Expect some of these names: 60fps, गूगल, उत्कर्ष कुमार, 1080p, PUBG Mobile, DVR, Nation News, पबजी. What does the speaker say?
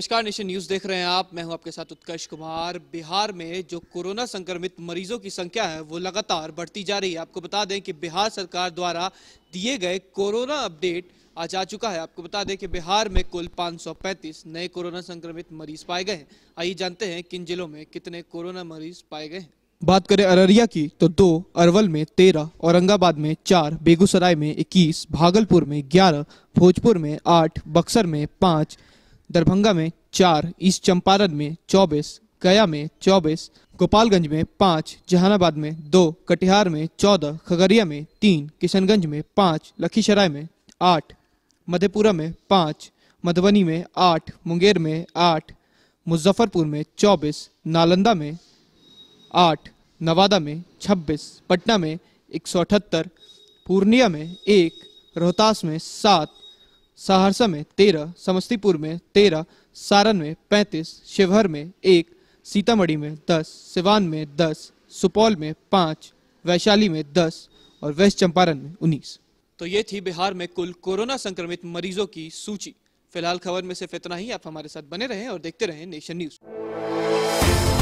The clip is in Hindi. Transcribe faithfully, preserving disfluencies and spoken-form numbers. नमस्कार, नेशन न्यूज देख रहे हैं आप। मैं हूं आपके साथ उत्कर्ष कुमार। बिहार में जो कोरोना संक्रमित मरीजों की संख्या है वो लगातार बढ़ती जा रही है। आपको बता दें कि बिहार सरकार द्वारा दिए गए कोरोना अपडेट आज आ चुका है। आपको बता दें कि बिहार में कुल पाँच सौ पैंतीस नए कोरोना संक्रमित मरीज पाए गए हैं। आइए जानते हैं किन जिलों में कितने कोरोना मरीज पाए गए हैं। बात करें अररिया की तो दो, अरवल में तेरह, औरंगाबाद में चार, बेगूसराय में इक्कीस, भागलपुर में ग्यारह, भोजपुर में आठ, बक्सर में पाँच, दरभंगा में चार, ईस्ट चंपारण में चौबीस, गया में चौबीस, गोपालगंज में पाँच, जहानाबाद में दो, कटिहार में चौदह, खगड़िया में तीन, किशनगंज में पाँच, लखीसराय में आठ, मधेपुरा में पाँच, मधुबनी में आठ, मुंगेर में आठ, मुजफ्फरपुर में चौबीस, नालंदा में आठ, नवादा में छब्बीस, पटना में एक सौ अठहत्तर, पूर्णिया में एक, रोहतास में सात, सहरसा में तेरह, समस्तीपुर में तेरह, सारण में पैंतीस, शिवहर में एक, सीतामढ़ी में दस, सिवान में दस, सुपौल में पाँच, वैशाली में दस और वेस्ट चंपारण में उन्नीस। तो ये थी बिहार में कुल कोरोना संक्रमित मरीजों की सूची। फिलहाल खबर में सिर्फ इतना ही। आप हमारे साथ बने रहें और देखते रहें नेशन न्यूज।